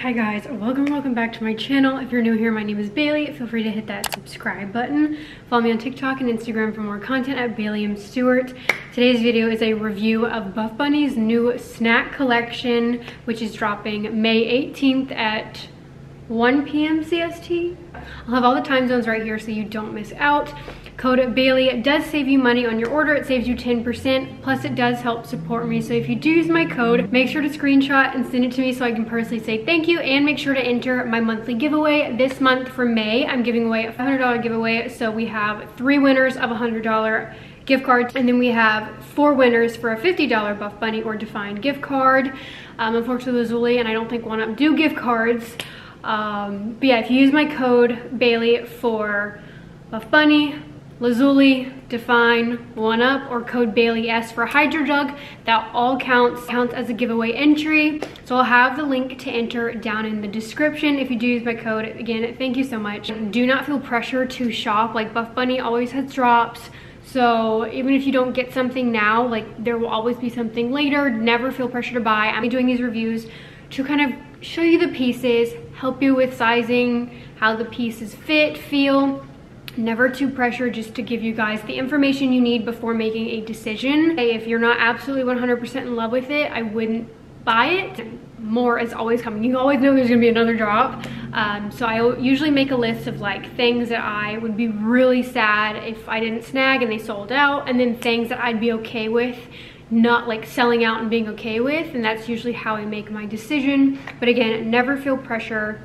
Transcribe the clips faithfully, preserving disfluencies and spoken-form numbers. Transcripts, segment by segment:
Hi guys, welcome welcome back to my channel. If you're new here, my name is Bailey. Feel free to hit that subscribe button. Follow me on TikTok and Instagram for more content at Bailey Stewart. Today's video is a review of Buff Bunny's new snack collection, which is dropping May eighteenth at one p m C S T. I'll have all the time zones right here so you don't miss out. Code Bailey does save you money on your order. It saves you ten percent, plus it does help support me. So if you do use my code, make sure to screenshot and send it to me so I can personally say thank you, and make sure to enter my monthly giveaway. This month for May, I'm giving away a five hundred dollar giveaway. So we have three winners of one hundred dollar gift cards, and then we have four winners for a fifty dollar Buff Bunny or Dfyne gift card. Um, unfortunately, Lazuli and I don't think one up do gift cards. Um, but yeah, if you use my code Bailey for Buff Bunny, Lazuli, Dfyne, one up, or code Bailey S for Hydro Jug, that all counts counts as a giveaway entry. So I'll have the link to enter down in the description. If you do use my code, again, thank you so much. Do not feel pressure to shop. Like, Buff Bunny always has drops, so even if you don't get something now, like, there will always be something later. Never feel pressure to buy. I'm doing these reviews to kind of show you the pieces, help you with sizing, how the pieces fit, feel. Never too pressured, just to give you guys the information you need before making a decision. If you're not absolutely one hundred percent in love with it, I wouldn't buy it. More is always coming. You always know there's gonna be another drop. Um, so I usually make a list of like things that I would be really sad if I didn't snag and they sold out, and then things that I'd be okay with not like selling out and being okay with, and that's usually how I make my decision. But again, never feel pressure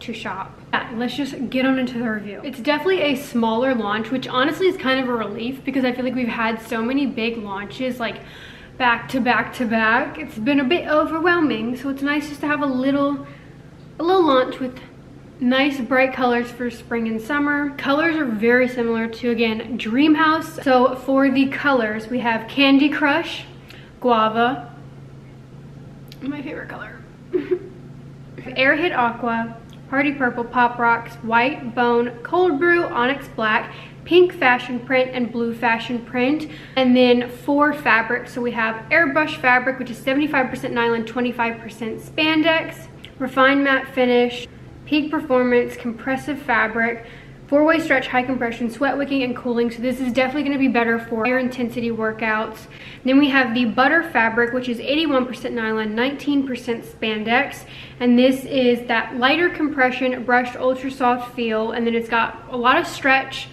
to shop. Yeah, let's just get on into the review. It's definitely a smaller launch, which honestly is kind of a relief because I feel like we've had so many big launches like back to back to back. It's been a bit overwhelming, so it's nice just to have a little a little launch with nice bright colors for spring and summer. Colors are very similar to, again, Dream House. So for the colors, we have Candy Crush, Guava, my favorite color, Airhead Aqua, Party Purple, Pop Rocks, White, Bone, Cold Brew, Onyx Black, Pink Fashun Print, and Blue Fashun Print. And then four fabrics. So we have Airbrush fabric, which is seventy-five percent nylon, twenty-five percent spandex, Refined Matte Finish, Peak Performance, Compressive Fabric, four-way stretch, high compression, sweat wicking, and cooling. So this is definitely gonna be better for higher intensity workouts. Then we have the butter fabric, which is eighty-one percent nylon, nineteen percent spandex. And this is that lighter compression, brushed ultra soft feel. And then it's got a lot of stretch.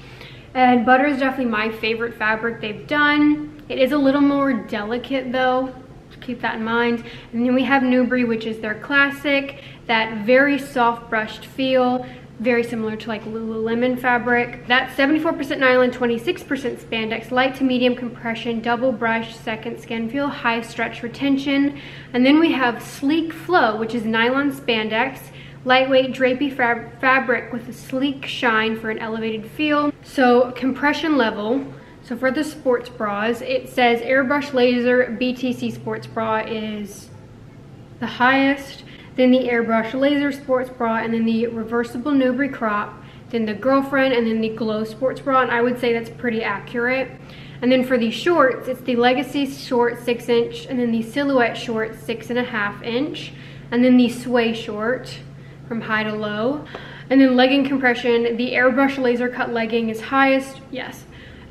And butter is definitely my favorite fabric they've done. It is a little more delicate though. Keep that in mind. And then we have Nubre, which is their classic, that very soft brushed feel. Very similar to like Lululemon fabric. That's seventy-four percent nylon, twenty-six percent spandex, light to medium compression, double brush, second skin feel, high stretch retention. And then we have Sleek Flow, which is nylon spandex, lightweight drapey fab fabric with a sleek shine for an elevated feel. So compression level. So for the sports bras, it says Airbrush Laser B T C Sports Bra is the highest, then the Airbrush Laser Sports Bra, and then the Reversible Nubre Crop, then the Girlfriend, and then the Glow Sports Bra, and I would say that's pretty accurate. And then for the shorts, it's the Legacy Short six inch, and then the Silhouette Short six and a half inch, and then the Sway Short from High to Low, and then Legging Compression, the Airbrush Laser Cut Legging is highest, yes,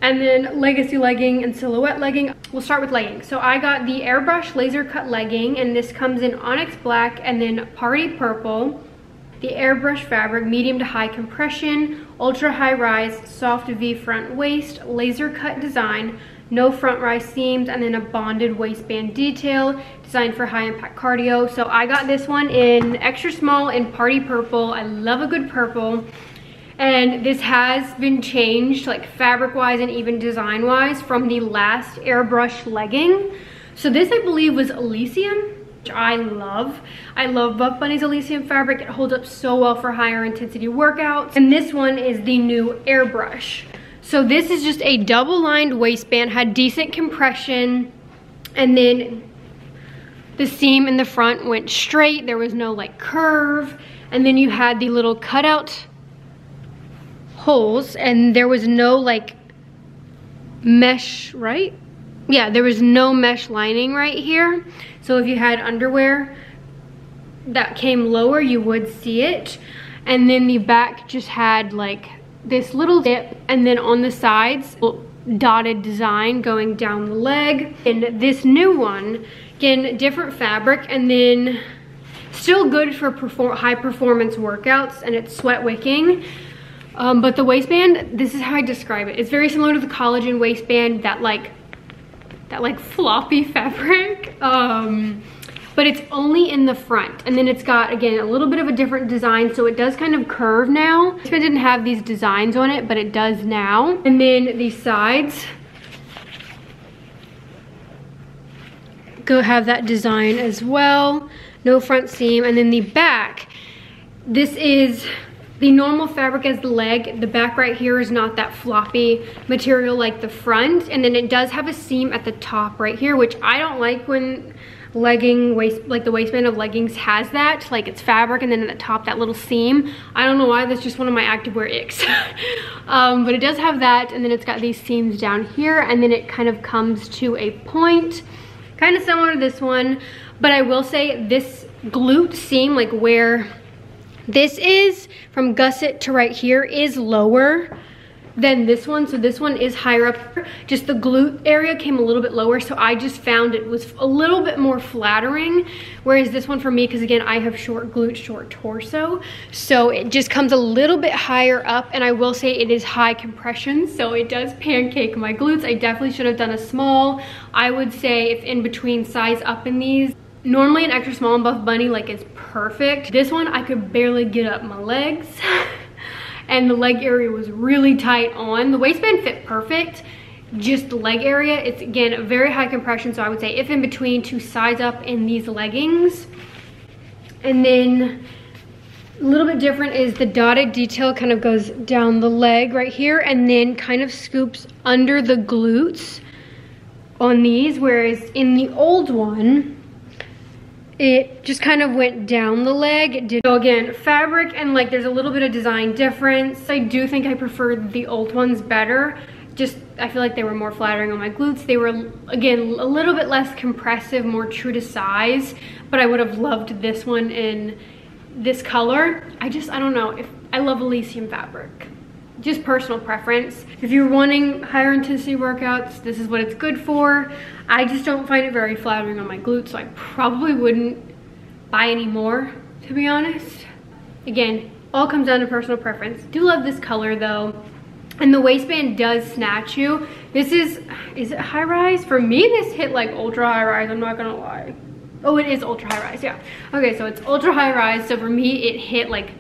and then Legacy Legging and Silhouette Legging. We'll start with legging. So I got the Airbrush Laser Cut Legging, and this comes in Onyx Black and then Party Purple. The Airbrush fabric, medium to high compression, ultra high rise, soft V front waist, laser cut design, no front rise seams, and then a bonded waistband detail designed for high impact cardio. So I got this one in extra small in Party Purple. I love a good purple. And this has been changed, like fabric wise and even design wise, from the last Airbrush legging. So this I believe was Elysium, which I love. I love Buff Bunny's Elysium fabric. It holds up so well for higher intensity workouts. And this one is the new Airbrush. So this is just a double lined waistband, had decent compression, and then the seam in the front went straight. There was no like curve. And then you had the little cutout holes, and there was no like mesh, right? Yeah, there was no mesh lining right here. So if you had underwear, that came lower, you would see it. And then the back just had like this little dip, and then on the sides, dotted design going down the leg. And this new one, again, different fabric, and then still good for perform high performance workouts, and it's sweat wicking. Um, but the waistband, this is how I describe it. It's very similar to the collagen waistband, that like, that like floppy fabric. Um, but it's only in the front. And then it's got, again, a little bit of a different design, so it does kind of curve now. This one didn't have these designs on it, but it does now. And then the sides go have that design as well. No front seam. And then the back, this is the normal fabric as the leg. The back right here is not that floppy material like the front. And then it does have a seam at the top right here, which I don't like when legging waist, like the waistband of leggings has that, like it's fabric and then at the top that little seam. I don't know why, that's just one of my activewear icks. Um, but it does have that, and then it's got these seams down here, and then it kind of comes to a point, kind of similar to this one. But I will say this glute seam, like where this is from gusset to right here, is lower than this one. So this one is higher up. Just the glute area came a little bit lower, so I just found it was a little bit more flattering. Whereas this one for me, because again, I have short glutes, short torso, so it just comes a little bit higher up. And I will say it is high compression, so it does pancake my glutes. I definitely should have done a small. I would say if in between size up in these. Normally an extra small in Buff Bunny like is perfect. This one I could barely get up my legs, and the leg area was really tight on. The waistband fit perfect, just the leg area. It's again very high compression, so I would say if in between to size up in these leggings. And then a little bit different is the dotted detail kind of goes down the leg right here, and then kind of scoops under the glutes on these, whereas in the old one, it just kind of went down the leg. It did. So again, fabric and like there's a little bit of design difference. I do think I preferred the old ones better. Just I feel like they were more flattering on my glutes. They were again a little bit less compressive, more true to size, but I would have loved this one in this color. I just I don't know if I love Elysium fabric. Just personal preference. If you're wanting higher intensity workouts, this is what it's good for. I just don't find it very flattering on my glutes, so I probably wouldn't buy any more, to be honest. Again, all comes down to personal preference. Do love this color though. And the waistband does snatch you. This is, is it high rise? For me, this hit like ultra high rise, I'm not gonna lie. Oh, it is ultra high rise, yeah. Okay, so it's ultra high rise, so for me, it hit like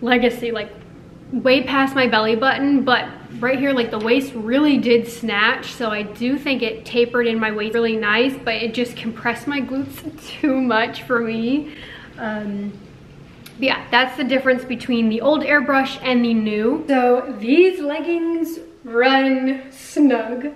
Legacy, like way past my belly button, but right here like the waist really did snatch, so I do think it tapered in my waist really nice, but it just compressed my glutes too much for me. Um yeah, that's the difference between the old Airbrush and the new. So these leggings run snug.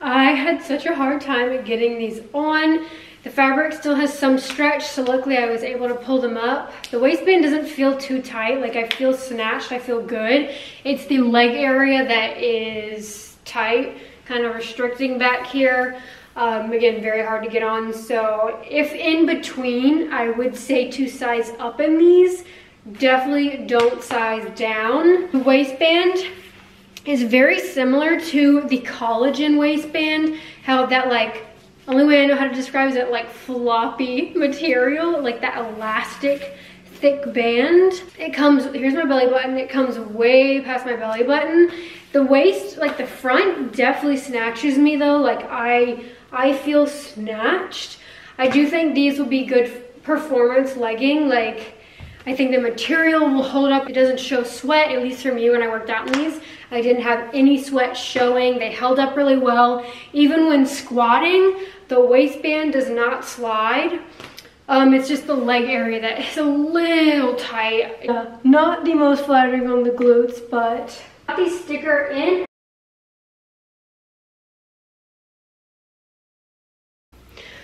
I had such a hard time getting these on. The fabric still has some stretch, so luckily I was able to pull them up. The waistband doesn't feel too tight, like I feel snatched, I feel good. It's the leg area that is tight, kind of restricting back here. Um, again, very hard to get on, so if in between, I would say to size up in these, definitely don't size down. The waistband is very similar to the collagen waistband, how that like, only way I know how to describe is it like floppy material, like that elastic thick band. It comes, here's my belly button, it comes way past my belly button. The waist, like the front definitely snatches me though, like I, I feel snatched. I do think these will be good performance legging, like I think the material will hold up. It doesn't show sweat, at least for me when I worked out in these. I didn't have any sweat showing. They held up really well. Even when squatting, the waistband does not slide. Um, it's just the leg area that is a little tight. Uh, not the most flattering on the glutes, but got the sticker in.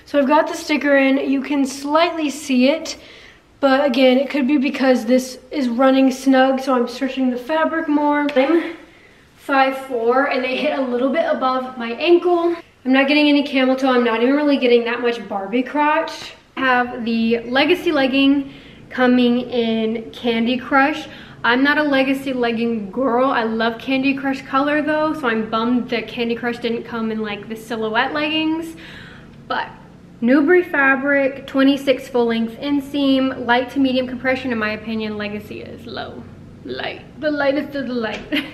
So I've got the sticker in. You can slightly see it. But again, it could be because this is running snug, so I'm stretching the fabric more. I'm five foot four, and they hit a little bit above my ankle. I'm not getting any camel toe. I'm not even really getting that much Barbie crotch. have the Legacy legging coming in Candy Crush. I'm not a Legacy legging girl. I love Candy Crush color though, so I'm bummed that Candy Crush didn't come in like the Silhouette leggings. But nubre fabric, twenty-six full length inseam, light to medium compression. In my opinion, Legacy is low, light, the lightest of the light.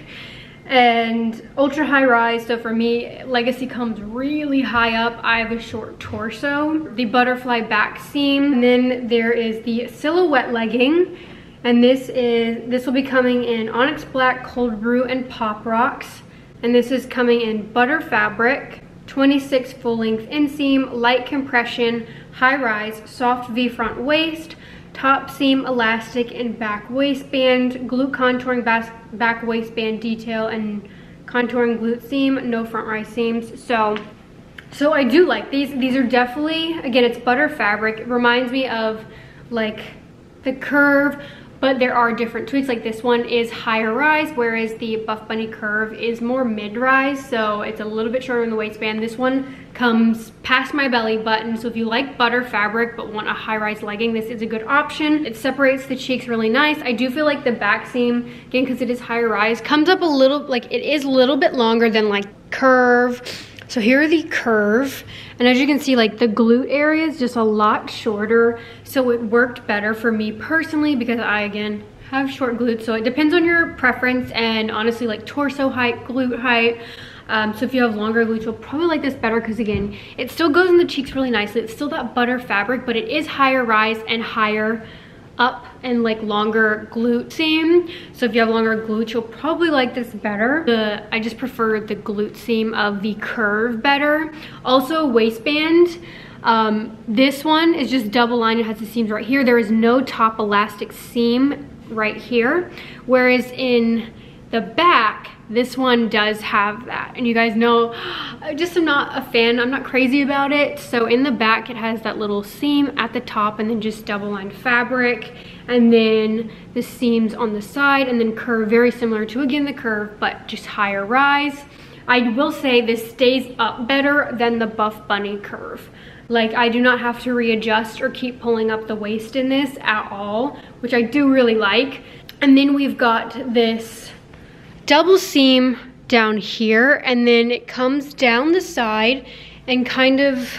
And ultra high rise, so for me Legacy comes really high up. I have a short torso, the butterfly back seam, and then there is the Silhouette legging, and this is this will be coming in Onyx Black, Cold Brew, and Pop Rocks, and this is coming in butter fabric, twenty-six full length inseam, light compression, high rise, soft V front waist, top seam, elastic, and back waistband, glute contouring, back waistband detail, and contouring glute seam, no front rise seams. So, so I do like these. These are definitely, again, it's butter fabric. It reminds me of like the curve, but there are different tweaks. Like this one is higher rise, whereas the Buff Bunny curve is more mid rise. So it's a little bit shorter in the waistband. This one comes past my belly button, so if you like butter fabric but want a high-rise legging, this is a good option. It separates the cheeks really nice. I do feel like the back seam, again, because it is higher rise, comes up a little, like it is a little bit longer than like curve. So here are the curve, and as you can see, like the glute area is just a lot shorter, so it worked better for me personally because I, again, have short glutes. So it depends on your preference and honestly like torso height, glute height. Um, so if you have longer glutes, you'll probably like this better because, again, it still goes in the cheeks really nicely. It's still that butter fabric, but it is higher rise and higher up and like longer glute seam. So if you have longer glutes, you'll probably like this better. The, I just prefer the glute seam of the curve better. Also waistband. Um, this one is just double lined. It has the seams right here. There is no top elastic seam right here. Whereas in the back, this one does have that, and you guys know I just am not a fan, I'm not crazy about it. So in the back it has that little seam at the top, and then just double lined fabric, and then the seams on the side, and then curve, very similar to, again, the curve, but just higher rise. I will say this stays up better than the Buff Bunny curve. Like, I do not have to readjust or keep pulling up the waist in this at all, which I do really like. And then we've got this double seam down here, and then it comes down the side and kind of,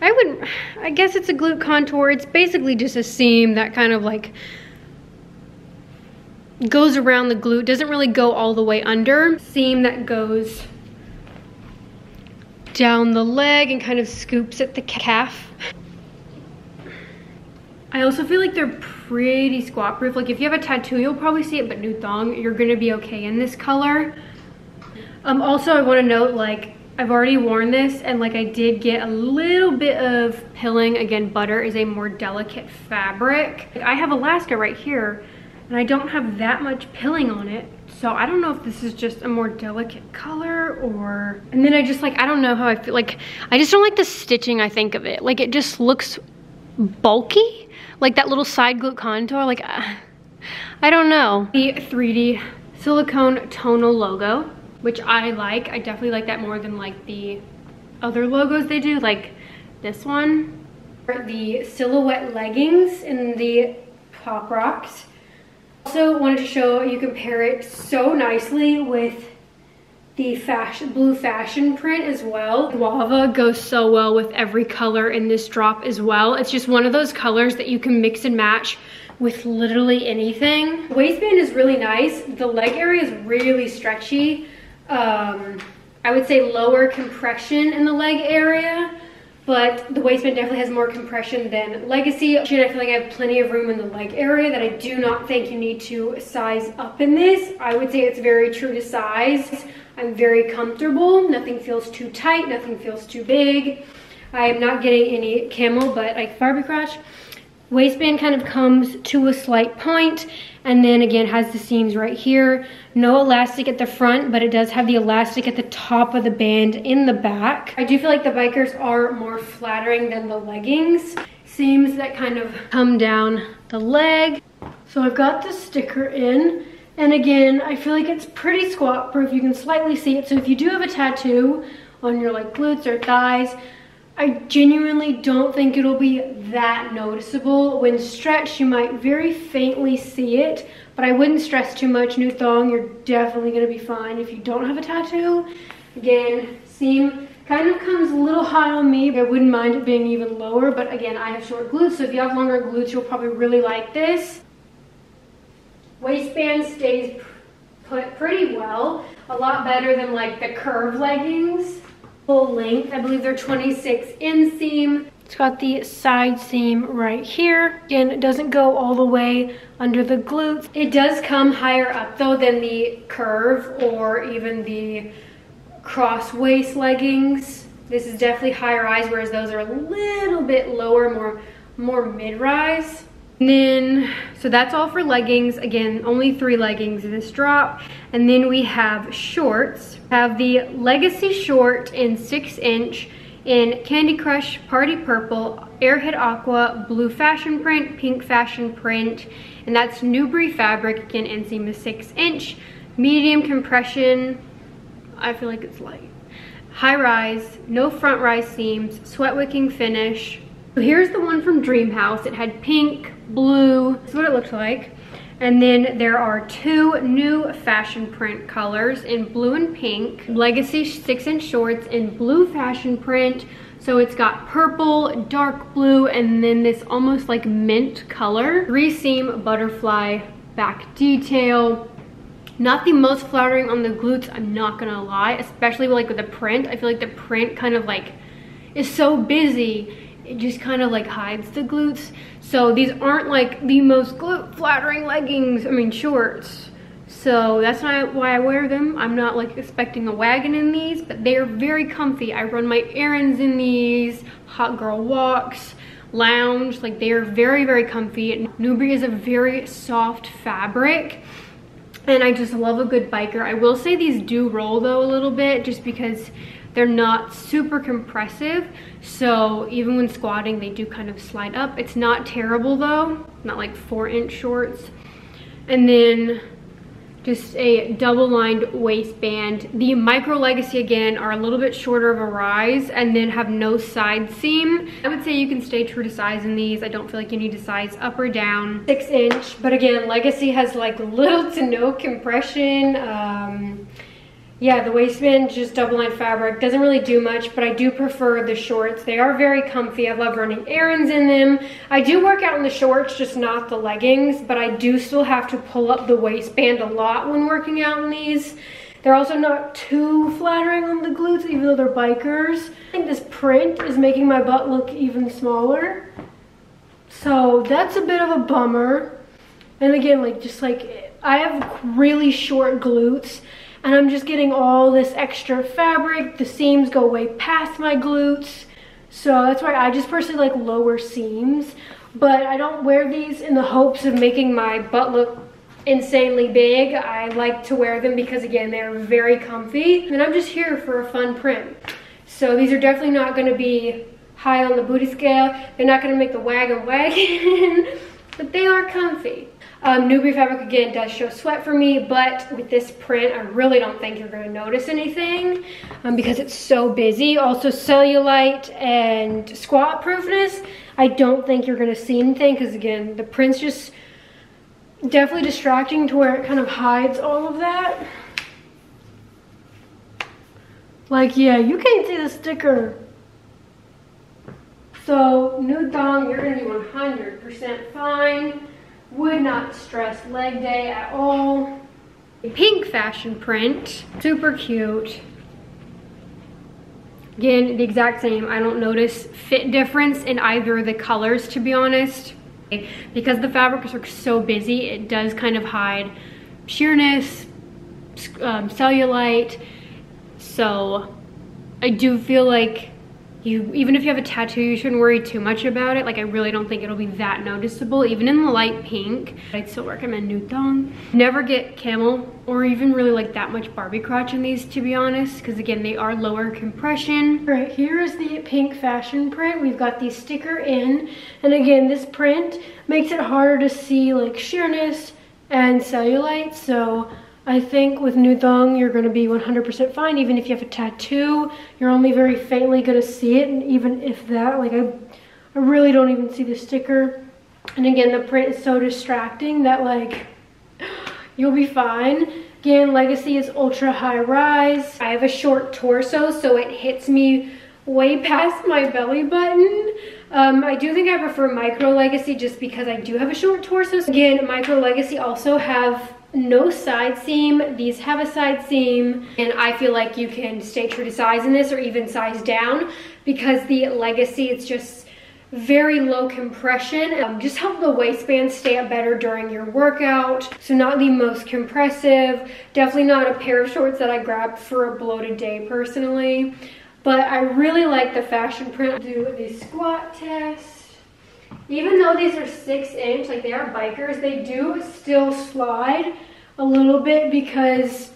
I would, I guess it's a glute contour. It's basically just a seam that kind of like goes around the glute, doesn't really go all the way under. Seam that goes down the leg and kind of scoops at the calf. I also feel like they're pretty squat proof. Like if you have a tattoo, you'll probably see it, but new thong, you're gonna be okay in this color. Um, also, I wanna note, like, I've already worn this, and like I did get a little bit of pilling. Again, butter is a more delicate fabric. Like, I have Alaska right here, and I don't have that much pilling on it. So I don't know if this is just a more delicate color or, and then I just like, I don't know how I feel. Like, I just don't like the stitching, I think, of it. Like, it just looks bulky. Like that little side glute contour, like, uh, I don't know. The three D silicone tonal logo, which I like. I definitely like that more than like the other logos they do, like this one. The Silhouette leggings and the Pop Rocks. Also wanted to show, you can pair it so nicely with the fashion, blue fashion print as well. Guava goes so well with every color in this drop as well. It's just one of those colors that you can mix and match with literally anything. The waistband is really nice. The leg area is really stretchy. Um, I would say lower compression in the leg area, but the waistband definitely has more compression than Legacy. I feel like I have plenty of room in the leg area that I do not think you need to size up in this. I would say it's very true to size. I'm very comfortable. Nothing feels too tight. Nothing feels too big. I am not getting any camel butt like Barbie crotch. Waistband kind of comes to a slight point, and then again has the seams right here. No elastic at the front, but it does have the elastic at the top of the band in the back. I do feel like the bikers are more flattering than the leggings. Seams that kind of come down the leg. So I've got the sticker in. And again, I feel like it's pretty squat proof. You can slightly see it. So if you do have a tattoo on your like glutes or thighs, I genuinely don't think it'll be that noticeable. When stretched, you might very faintly see it, but I wouldn't stress too much. New thong, you're definitely gonna be fine if you don't have a tattoo. Again, seam kind of comes a little high on me, but I wouldn't mind it being even lower, but again, I have short glutes, so if you have longer glutes, you'll probably really like this. Waistband stays put pretty well, a lot better than like the curve leggings. Full length, I believe they're twenty-six inseam. It's got the side seam right here. Again, it doesn't go all the way under the glutes. It does come higher up though than the curve or even the cross waist leggings. This is definitely high rise, whereas those are a little bit lower, more more mid-rise. And then, so that's all for leggings. Again, only three leggings in this drop. And then we have shorts. We have the Legacy short in six inch in Candy Crush, Party Purple, Airhead Aqua, Blue Fashun print, Pink Fashun print, and that's Nubre fabric. Again, inseam is six inch. Medium compression. I feel like it's light. High rise, no front rise seams, sweat wicking finish. So here's the one from Dream House. It had pink, blue, that's what it looked like. And then there are two new fashion print colors in blue and pink. Legacy six inch shorts in blue fashion print. So it's got purple, dark blue, and then this almost like mint color. Three seam butterfly back detail. Not the most flattering on the glutes, I'm not gonna lie, especially like with the print. I feel like the print kind of like is so busy, it just kind of like hides the glutes. So these aren't like the most glute flattering leggings, I mean shorts. So that's not why I wear them. I'm not like expecting a wagon in these, but they are very comfy. I run my errands in these, hot girl walks, lounge, like they are very, very comfy. Nubre is a very soft fabric. And I just love a good biker. I will say these do roll though a little bit just because they're not super compressive. So even when squatting, they do kind of slide up. It's not terrible though, not like four inch shorts. And then just a double lined waistband. The Micro Legacy again are a little bit shorter of a rise and then have no side seam. I would say you can stay true to size in these. I don't feel like you need to size up or down. Six inch, but again, Legacy has like little to no compression. Um, yeah, the waistband, just double lined fabric. Doesn't really do much, but I do prefer the shorts. They are very comfy. I love running errands in them. I do work out in the shorts, just not the leggings, but I do still have to pull up the waistband a lot when working out in these. They're also not too flattering on the glutes, even though they're bikers. I think this print is making my butt look even smaller. So that's a bit of a bummer. And again, like just like, I have really short glutes, and I'm just getting all this extra fabric. The seams go way past my glutes. So that's why I just personally like lower seams, but I don't wear these in the hopes of making my butt look insanely big. I like to wear them because again, they're very comfy and I'm just here for a fun print. So these are definitely not gonna be high on the booty scale. They're not gonna make the wagon wagon, but they are comfy. Um, Nubre fabric again does show sweat for me, but with this print, I really don't think you're gonna notice anything um, because it's so busy. Also cellulite and squat proofness, I don't think you're gonna see anything because again, the print's just definitely distracting to where it kind of hides all of that. Like, yeah, you can't see the sticker. So nude thong, you're gonna be one hundred percent fine. Would not stress leg day at all. Pink fashion print, super cute. Again, the exact same. I don't notice fit difference in either of the colors, to be honest. Because the fabrics are so busy, it does kind of hide sheerness, um, cellulite. So I do feel like you, even if you have a tattoo, you shouldn't worry too much about it. Like, I really don't think it'll be that noticeable, even in the light pink. I'd still recommend nude thong. Never get camel or even really like that much Barbie crotch in these, to be honest, because again, they are lower compression. All right, here is the pink fashion print. We've got the sticker in, and again, this print makes it harder to see like sheerness and cellulite. So I think with nude thong, you're gonna be one hundred percent fine. Even if you have a tattoo, you're only very faintly gonna see it, and even if that, like I, I really don't even see the sticker. And again, the print is so distracting that like, you'll be fine. Again, Legacy is ultra high rise. I have a short torso, so it hits me way past my belly button. Um, I do think I prefer Micro Legacy just because I do have a short torso. Again, Micro Legacy also have no side seam. These have a side seam, and I feel like you can stay true to size in this or even size down, because the Legacy, it's just very low compression. Um, just help the waistband stay up better during your workout. So not the most compressive. Definitely not a pair of shorts that I grabbed for a bloated day personally. But I really like the fashion print. Do the squat test. Even though these are six inch, like they are bikers, they do still slide a little bit because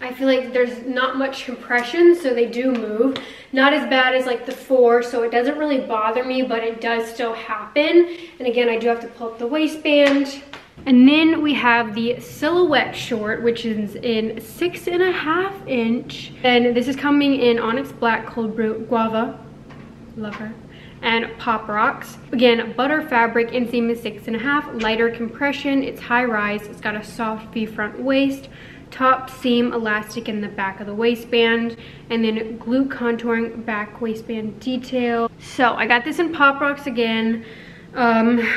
I feel like there's not much compression, so they do move. Not as bad as like the four, so it doesn't really bother me, but it does still happen. And again, I do have to pull up the waistband. And then we have the Silhouette short, which is in six and a half inch. And this is coming in Onyx Black, Cold Brew, Guava, love her, and Pop Rocks. Again, butter fabric, inseam is six and a half, lighter compression, it's high rise, it's got a soft V front waist, top seam elastic in the back of the waistband, and then glue contouring back waistband detail. So I got this in Pop Rocks again. Um,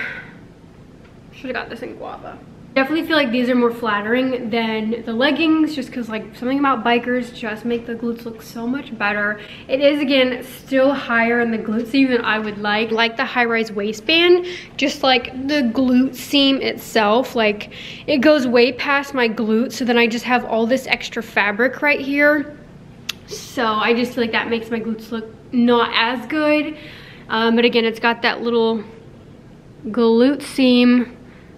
should have got this in Guava. Definitely feel like these are more flattering than the leggings, just because like something about bikers just make the glutes look so much better. It is again still higher in the glute seam than I would like. Like the high-rise waistband, just like the glute seam itself, like it goes way past my glute, so then I just have all this extra fabric right here. So I just feel like that makes my glutes look not as good. Um, but again, it's got that little glute seam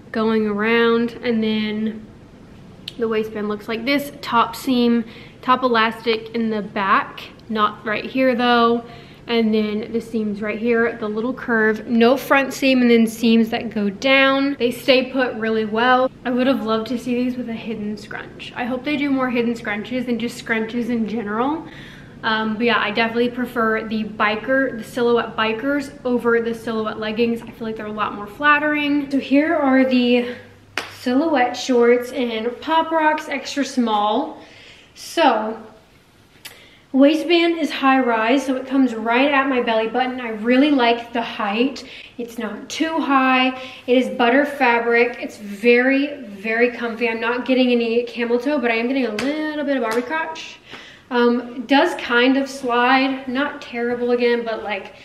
going around, and then the waistband looks like this. Top seam, top elastic in the back, not right here though, and then the seams right here, the little curve, no front seam, and then seams that go down. They stay put really well. I would have loved to see these with a hidden scrunch. I hope they do more hidden scrunches and just scrunches in general. Um, but yeah, I definitely prefer the biker, the Silhouette bikers over the Silhouette leggings. I feel like they're a lot more flattering. So here are the Silhouette shorts in Pop Rocks extra small. So waistband is high rise, so it comes right at my belly button. I really like the height. It's not too high. It is butter fabric. It's very, very comfy. I'm not getting any camel toe, but I am getting a little bit of Barbie crotch. Um, does kind of slide, not terrible again, but like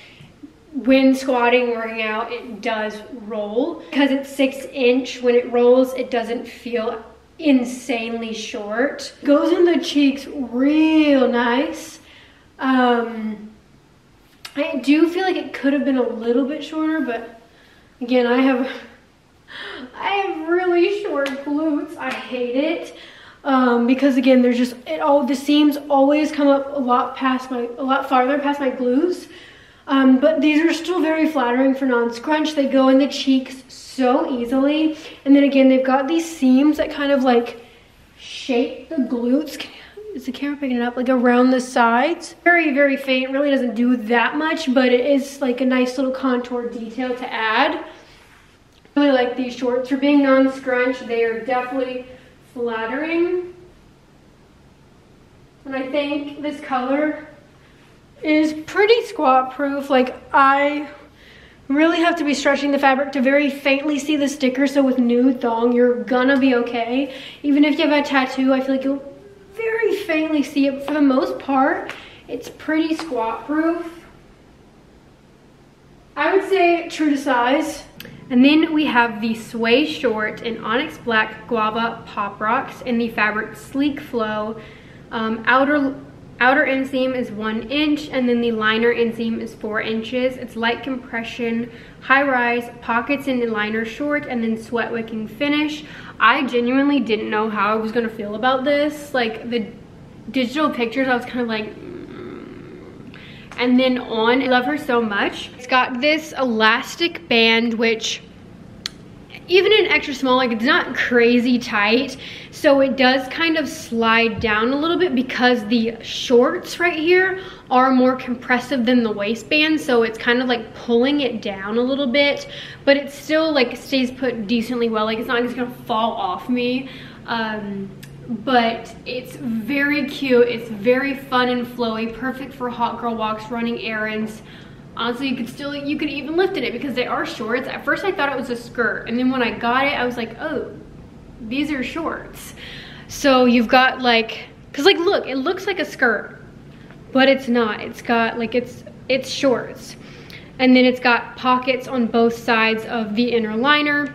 when squatting, working out, it does roll. Because it's six inch, when it rolls, it doesn't feel insanely short. Goes in the cheeks real nice. Um, I do feel like it could have been a little bit shorter, but again, I have, I have really short glutes. I hate it. Um, because again, there's just it all the seams always come up a lot past my a lot farther past my glutes. Um, but these are still very flattering for non-scrunch. They go in the cheeks so easily, and then again, they've got these seams that kind of like shape the glutes. Can, is the camera picking it up? Like around the sides, very very faint. Really doesn't do that much, but it is like a nice little contour detail to add. Really like these shorts for being non-scrunch. They are definitely flattering, and I think this color is pretty squat proof. Like I really have to be stretching the fabric to very faintly see the sticker, so with nude thong you're gonna be okay. Even if you have a tattoo, I feel like you'll very faintly see it, but for the most part it's pretty squat proof. I would say true to size. And then we have the Sway short in Onyx Black, Guava, Pop Rocks in the fabric Sleek Flow. Um, outer, outer inseam is one inch, and then the liner inseam is four inches. It's light compression, high rise, pockets in the liner short, and then sweat wicking finish. I genuinely didn't know how I was gonna feel about this. Like the digital pictures, I was kind of like, and then on, I love her so much. It's got this elastic band, which even in extra small, like it's not crazy tight. So it does kind of slide down a little bit because the shorts right here are more compressive than the waistband. So it's kind of like pulling it down a little bit, but it still like stays put decently well. Like it's not just gonna fall off me. Um, but it's very cute. It's very fun and flowy, perfect for hot girl walks, running errands. Honestly, you could still, you could even lift in it because they are shorts. At first I thought it was a skirt, and then when I got it, I was like, oh, these are shorts. So you've got like, cause like look, it looks like a skirt, but it's not. It's got like, it's, it's shorts. And then it's got pockets on both sides of the inner liner.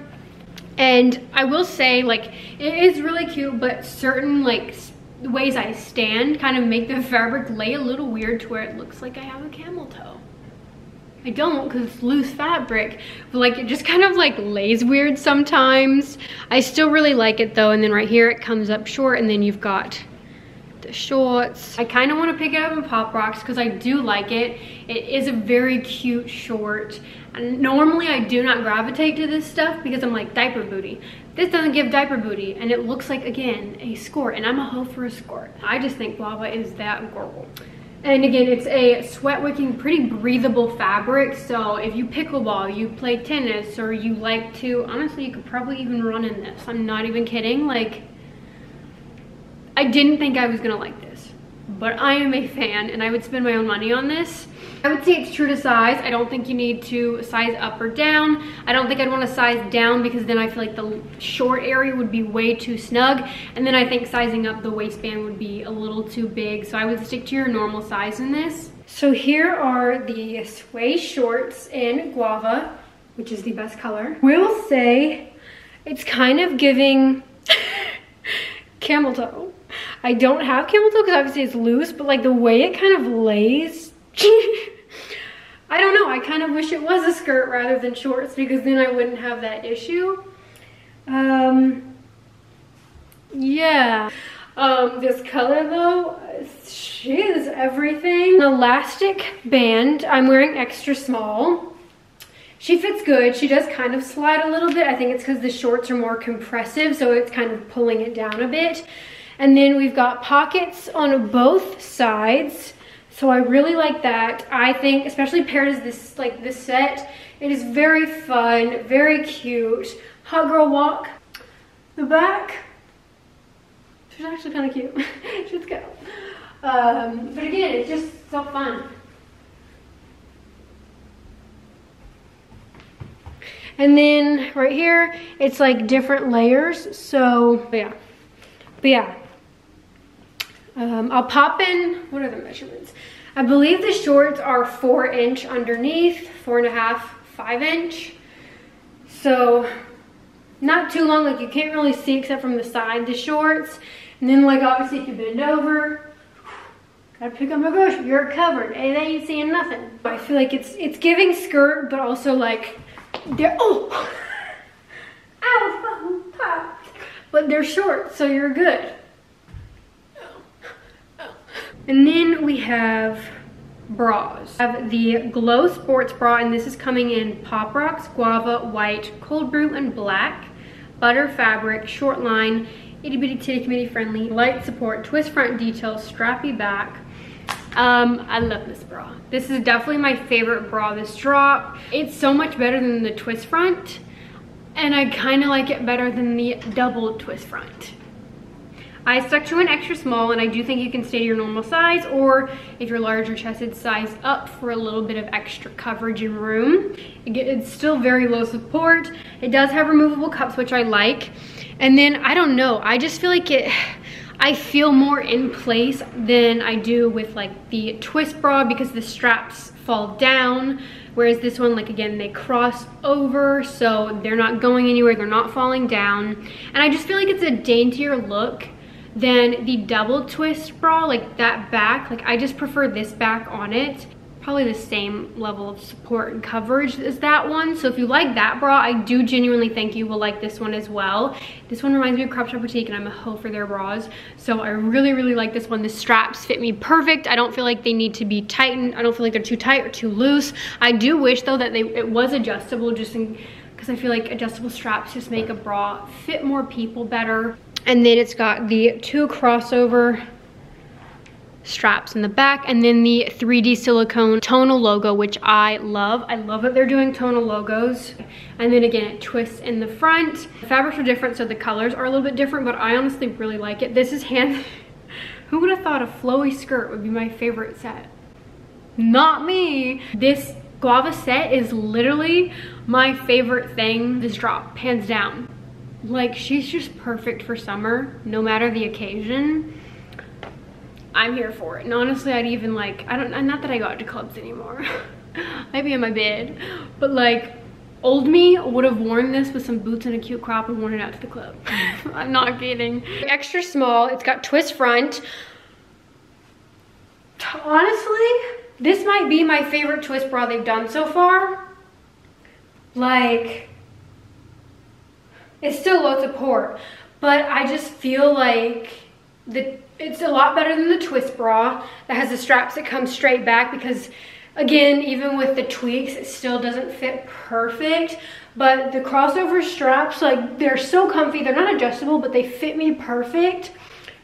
And I will say, like, it is really cute, but certain like ways I stand kind of make the fabric lay a little weird to where it looks like I have a camel toe. I don't, because it's loose fabric, but like it just kind of like lays weird sometimes. I still really like it though. And then right here it comes up short, and then you've got the shorts. I kind of want to pick it up in Pop Rocks because I do like it. It is a very cute short, and normally I do not gravitate to this stuff because I'm like, diaper booty. This doesn't give diaper booty, and it looks like, again, a skirt, and I'm a hoe for a skirt. I just think Guava is that girl. And again, it's a sweat-wicking, pretty breathable fabric. So if you pickleball, you play tennis, or you like to, honestly, you could probably even run in this. I'm not even kidding. Like, I didn't think I was gonna like this, but I am a fan, and I would spend my own money on this. I would say it's true to size. I don't think you need to size up or down. I don't think I'd want to size down because then I feel like the short area would be way too snug. And then I think sizing up the waistband would be a little too big. So I would stick to your normal size in this. So here are the suede shorts in Guava, which is the best color. We'll say it's kind of giving camel toe. I don't have camel toe because obviously it's loose, but like the way it kind of lays, I don't know, I kind of wish it was a skirt rather than shorts because then I wouldn't have that issue. Um, yeah. Um, this color though, she is everything. An elastic band, I'm wearing extra small. She fits good. She does kind of slide a little bit. I think it's because the shorts are more compressive, so it's kind of pulling it down a bit. And then we've got pockets on both sides. So I really like that. I think, especially paired as this, like this set, it is very fun, very cute. Hot girl walk. The back, she's actually kind of cute. She's cute. Um, but again, it's just so fun. And then right here, it's like different layers. So but yeah, but yeah. Um, I'll pop in, what are the measurements? I believe the shorts are four inch underneath, four and a half, five inch. So not too long, like you can't really see except from the side, the shorts. And then like obviously if you bend over, gotta pick up my grocery, you're covered, and they ain't seeing nothing. But I feel like it's it's giving skirt, but also like, they're, oh, ow, fucking pop. But they're short, so you're good. And then we have bras. I have the Glow Sports Bra, and this is coming in Pop Rocks, Guava, White, Cold Brew, and Black. Butter fabric, short line, itty bitty titty committee friendly, light support, twist front detail, strappy back. Um, I love this bra. This is definitely my favorite bra this drop. It's so much better than the twist front, and I kind of like it better than the double twist front. I stuck to an extra small, and I do think you can stay to your normal size, or if you're larger chested, size up for a little bit of extra coverage and room. It's still very low support. It does have removable cups, which I like. And then, I don't know, I just feel like it, I feel more in place than I do with like the twist bra because the straps fall down. Whereas this one, like again, they cross over, so they're not going anywhere, they're not falling down. And I just feel like it's a daintier look than the double twist bra, like that back. Like I just prefer this back on it. probably the same level of support and coverage as that one. So if you like that bra, I do genuinely think you will like this one as well. This one reminds me of Crop Shop Boutique, and I'm a hoe for their bras. So I really, really like this one. The straps fit me perfect. I don't feel like they need to be tightened. I don't feel like they're too tight or too loose. I do wish though that they it was adjustable, just in, because I feel like adjustable straps just make a bra fit more people better. And then it's got the two crossover straps in the back, and then the three D silicone tonal logo, which I love. I love that they're doing tonal logos. And then again, it twists in the front. The fabrics are different, so the colors are a little bit different, but I honestly really like it. This is hand, who would have thought a flowy skirt would be my favorite set? Not me. This Guava set is literally my favorite thing this drop, hands down. Like, she's just perfect for summer, no matter the occasion. I'm here for it. And honestly, I'd even like, I don't, not that I go out to clubs anymore. I'd be in my bed. But like, old me would have worn this with some boots and a cute crop and worn it out to the club. I'm not kidding. Extra small, it's got twist front. Honestly, this might be my favorite twist bra they've done so far. Like, it's still low support, but I just feel like the, it's a lot better than the twist bra that has the straps that come straight back, because again, even with the tweaks, it still doesn't fit perfect. But the crossover straps, like, they're so comfy. They're not adjustable, but they fit me perfect.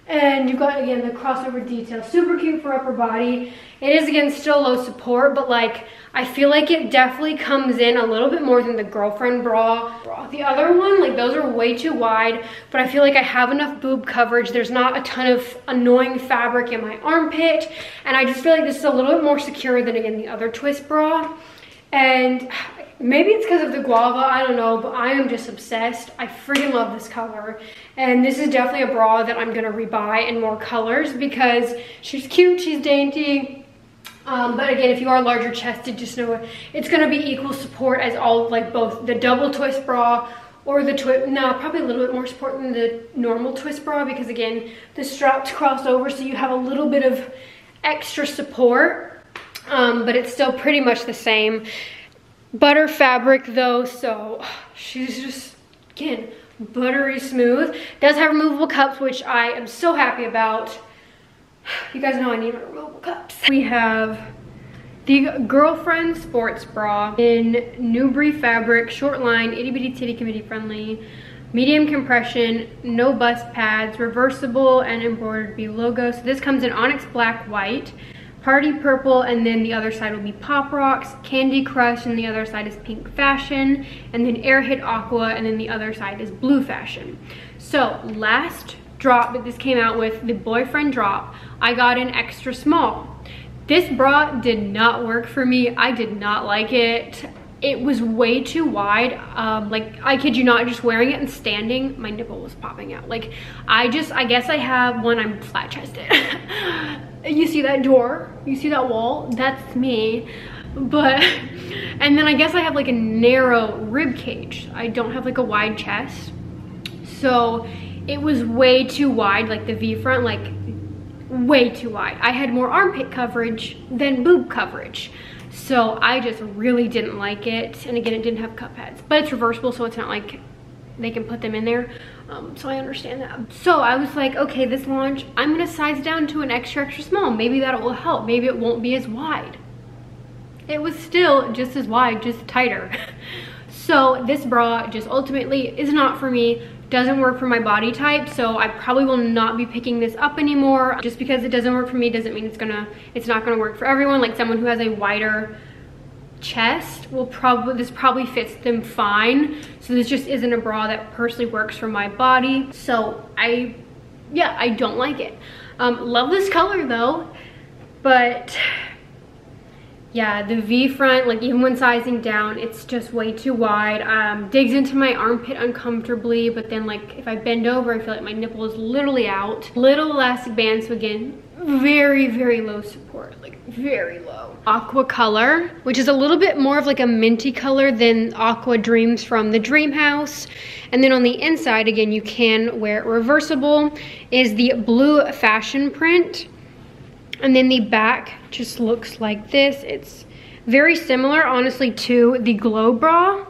And you've got, again, the crossover detail. Super cute for upper body. It is, again, still low support, but like, I feel like it definitely comes in a little bit more than the Girlfriend bra. The other one, like, those are way too wide, but I feel like I have enough boob coverage. There's not a ton of annoying fabric in my armpit, and I just feel like this is a little bit more secure than, again, the other twist bra. And maybe it's because of the Guava, I don't know, but I am just obsessed. I freaking love this color. And this is definitely a bra that I'm gonna rebuy in more colors, because she's cute, she's dainty. Um, but again, if you are larger chested, just know it's gonna be equal support as all, like, both the double twist bra or the twist, no, probably a little bit more support than the normal twist bra, because again, the straps cross over, so you have a little bit of extra support. Um, but it's still pretty much the same butter fabric though, so she's just, again, buttery smooth. Does have removable cups, which I am so happy about. You guys know I need my removable cups. We have the Girlfriend sports bra in nubre fabric, short line, itty bitty titty committee friendly, medium compression, no bust pads, reversible, and embroidered B logo. So this comes in onyx black, white, Party Purple, and then the other side will be Pop Rocks, Candy Crush, and the other side is Pink Fashun, and then Airhead Aqua, and then the other side is Blue Fashun. So last drop that this came out with, the Boyfriend drop, I got an extra small. This bra did not work for me. I did not like it. It was way too wide. Um, like, I kid you not, just wearing it and standing, my nipple was popping out. Like, I just, I guess I have one, I'm flat chested. You see that door? You see that wall? That's me. But, and then I guess I have like a narrow rib cage. I don't have like a wide chest. So it was way too wide, like the V front, like way too wide. I had more armpit coverage than boob coverage. So I just really didn't like it. And again, it didn't have cup pads, but it's reversible, so it's not like they can put them in there. Um, so I understand that. So I was like, okay, this launch, I'm gonna size down to an extra, extra small. Maybe that will help. Maybe it won't be as wide. It was still just as wide, just tighter. So this bra just ultimately is not for me. Doesn't work for my body type, so I probably will not be picking this up anymore. Just because it doesn't work for me doesn't mean it's gonna, it's not gonna work for everyone. Like, someone who has a wider chest will probably, this probably fits them fine. So this just isn't a bra that personally works for my body. So I, yeah, I don't like it. Um, love this color though, but yeah, the V front, like, even when sizing down, it's just way too wide. Um, digs into my armpit uncomfortably, but then like if I bend over, I feel like my nipple is literally out. Little elastic band, so again, very, very low support, like very low. Aqua color, which is a little bit more of like a minty color than Aqua Dreams from the Dream House. And then on the inside, again, you can wear it reversible, is the Blue Fashun print. And then the back just looks like this. It's very similar, honestly, to the Glow bra.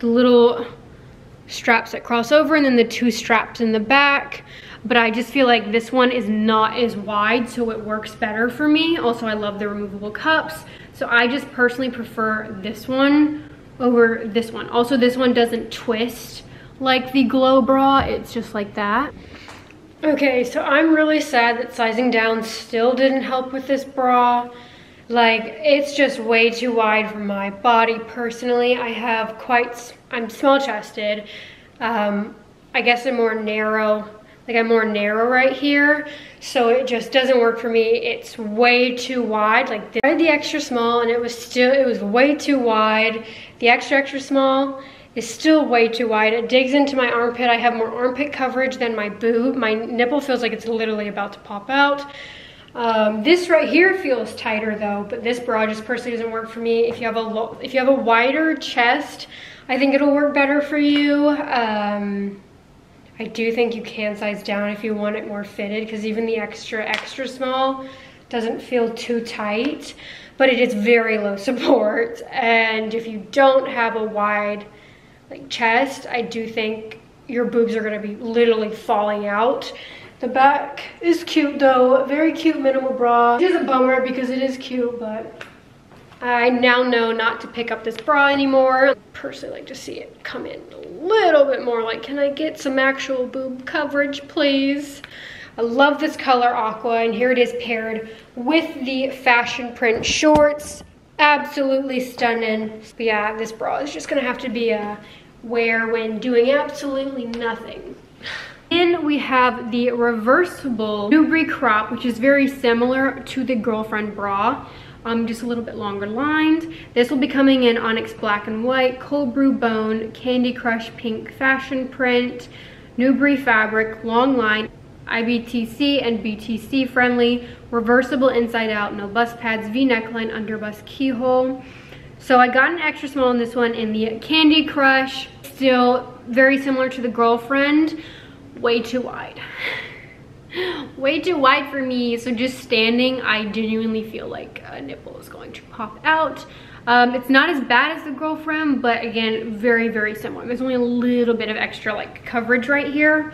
The little straps that cross over and then the two straps in the back. But I just feel like this one is not as wide, so it works better for me. Also, I love the removable cups. So I just personally prefer this one over this one. Also, this one doesn't twist like the Glow bra. It's just like that. Okay, so I'm really sad that sizing down still didn't help with this bra. Like, it's just way too wide for my body personally. I have quite, I'm small chested. Um, I guess I'm more narrow. Like, I'm more narrow right here, so it just doesn't work for me. It's way too wide. Like, I had the extra small, and it was still, it was way too wide. The extra, extra small is still way too wide. It digs into my armpit. I have more armpit coverage than my boob. My nipple feels like it's literally about to pop out. Um, this right here feels tighter, though, but this bra just personally doesn't work for me. If you have a lo if you have a wider chest, I think it'll work better for you. Um... I do think you can size down if you want it more fitted, because even the extra, extra small doesn't feel too tight, but it is very low support. And if you don't have a wide like chest, I do think your boobs are gonna be literally falling out. The back is cute though, very cute minimal bra. It is a bummer because it is cute, but I now know not to pick up this bra anymore. I personally like to see it come in a little bit more. Like, can I get some actual boob coverage, please? I love this color aqua, and here it is paired with the fashion print shorts. Absolutely stunning. But yeah, this bra is just gonna have to be a wear when doing absolutely nothing. Then we have the reversible nubre crop, which is very similar to the Girlfriend bra. Um, just a little bit longer lined. This will be coming in Onyx Black and White, Cold Brew Bone, Candy Crush Pink Fashion Print, Nubre Fabric, Long Line, I B T C and B T C Friendly, Reversible Inside Out, No Bust Pads, V Neckline, Underbust Keyhole. So I got an extra small on this one in the Candy Crush. Still very similar to the Girlfriend. Way too wide. Way too wide for me. So just standing, I genuinely feel like a nipple is going to pop out. Um, it's not as bad as the Girlfriend, but again, very, very similar. There's only a little bit of extra like coverage right here.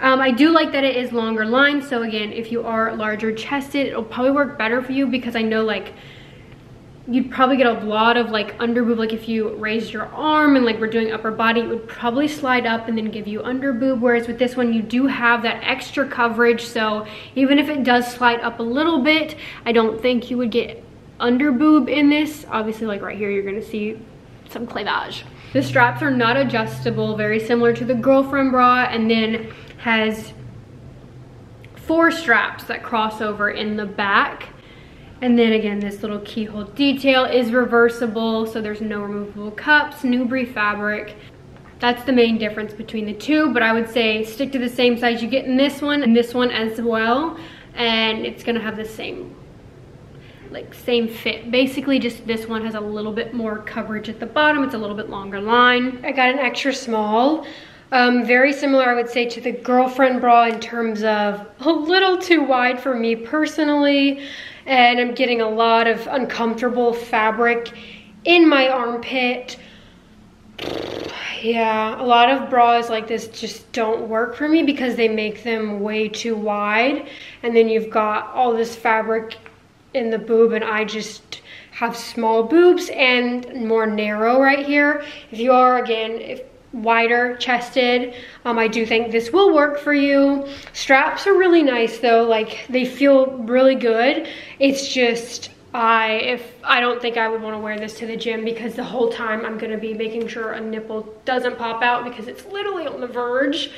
Um, I do like that it is longer lined. So again, if you are larger chested, it'll probably work better for you, because I know like you'd probably get a lot of like underboob. Like if you raised your arm and like we're doing upper body, it would probably slide up and then give you underboob. Whereas with this one, you do have that extra coverage. So even if it does slide up a little bit, I don't think you would get underboob in this. Obviously, like right here, you're gonna see some cleavage. The straps are not adjustable, very similar to the Girlfriend bra, and then has four straps that cross over in the back. And then again, this little keyhole detail is reversible, so there's no removable cups, nubre fabric. That's the main difference between the two, but I would say stick to the same size you get in this one and this one as well, and it's gonna have the same, like same fit. Basically, just this one has a little bit more coverage at the bottom. It's a little bit longer line. I got an extra small. Um, very similar, I would say, to the Girlfriend bra in terms of a little too wide for me personally. And I'm getting a lot of uncomfortable fabric in my armpit. Yeah, a lot of bras like this just don't work for me because they make them way too wide. And then you've got all this fabric in the boob, and I just have small boobs and more narrow right here. If you are, again, if wider chested, um, I do think this will work for you. Straps are really nice though, like they feel really good. It's just I if I don't think I would want to wear this to the gym, because the whole time I'm going to be making sure a nipple doesn't pop out, because it's literally on the verge.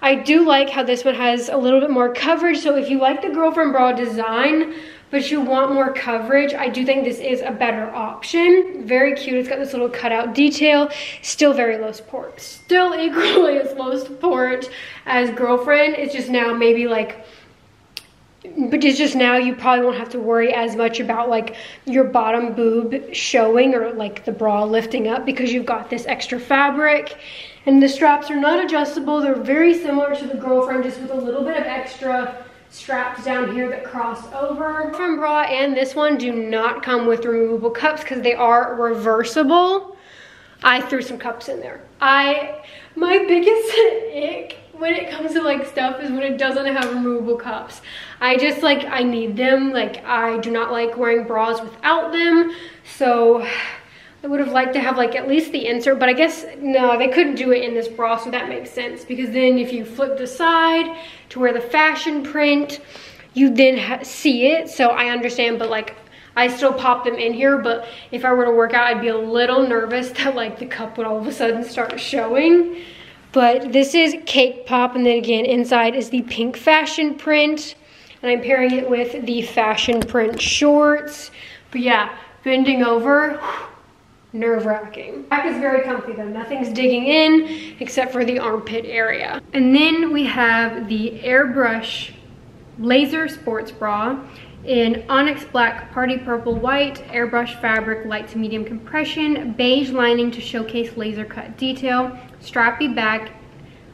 I do like how this one has a little bit more coverage, so if you like the Girlfriend bra design but you want more coverage, I do think this is a better option. Very cute. It's got this little cutout detail. Still very low support. Still equally as low support as Girlfriend. It's just now maybe like, but it's just now you probably won't have to worry as much about like your bottom boob showing or like the bra lifting up, because you've got this extra fabric. And the straps are not adjustable. They're very similar to the Girlfriend, just with a little bit of extra straps down here that cross over. From bra and this one do not come with removable cups because they are reversible. I threw some cups in there. I, my biggest ick when it comes to like stuff is when it doesn't have removable cups. I just like, I need them. Like I do not like wearing bras without them. So I would have liked to have like at least the insert, but I guess no, they couldn't do it in this bra. So that makes sense because then if you flip the side to where the fashion print, you then ha see it. So I understand, but like, I still pop them in here, but if I were to work out, I'd be a little nervous that like the cup would all of a sudden start showing. But this is Cake Pop, and then again, inside is the Pink Fashun print, and I'm pairing it with the Fashun print shorts. But yeah, bending over, nerve-wracking. Back is very comfy though, nothing's digging in except for the armpit area. And then we have the Airbrush Laser Sports Bra in Onyx Black, Party Purple White, Airbrush Fabric, light to medium compression, beige lining to showcase laser cut detail, strappy back,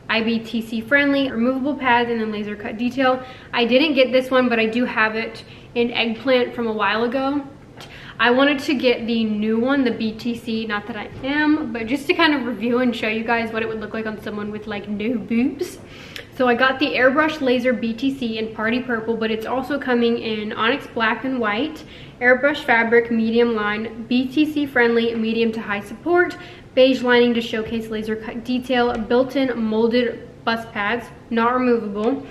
I B T C friendly, removable pads, and then laser cut detail. I didn't get this one, but I do have it in eggplant from a while ago. I wanted to get the new one, the B T C, not that I am, but just to kind of review and show you guys what it would look like on someone with like new boobs. So I got the Airbrush Laser B T C in Party Purple, but it's also coming in Onyx Black and White, Airbrush Fabric, medium line, B T C friendly, medium to high support, beige lining to showcase laser cut detail, built-in molded bust pads, not removable,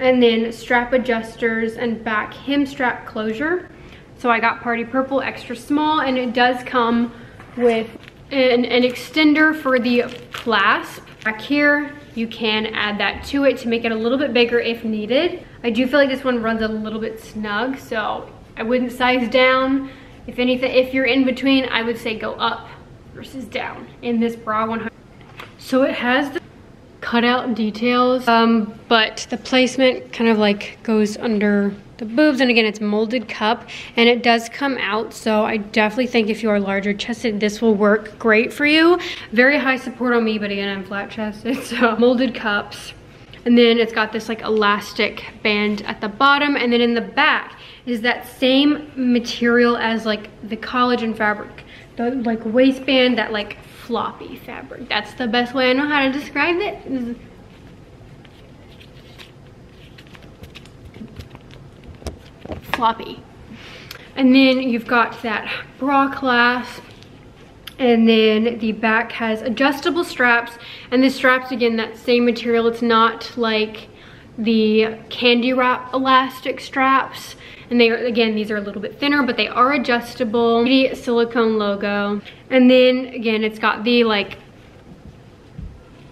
and then strap adjusters and back hem strap closure. So I got Party Purple extra small, and it does come with an, an extender for the clasp back here. You can add that to it to make it a little bit bigger if needed. I do feel like this one runs a little bit snug, so I wouldn't size down. If anything, if you're in between, I would say go up versus down in this bra one hundred. So it has the cutout details, um, but the placement kind of like goes under the boobs, and again, it's molded cup, and it does come out, so I definitely think if you are larger chested, this will work great for you. Very high support on me, but again, I'm flat chested, so molded cups. And then it's got this like elastic band at the bottom, and then in the back is that same material as like the collagen fabric, the like waistband, that like floppy fabric. That's the best way I know how to describe it. Floppy. And then you've got that bra clasp, and then the back has adjustable straps, and the straps, again, that same material. It's not like the candy wrap elastic straps, and they are, again, these are a little bit thinner, but they are adjustable. The silicone logo, and then again, it's got the like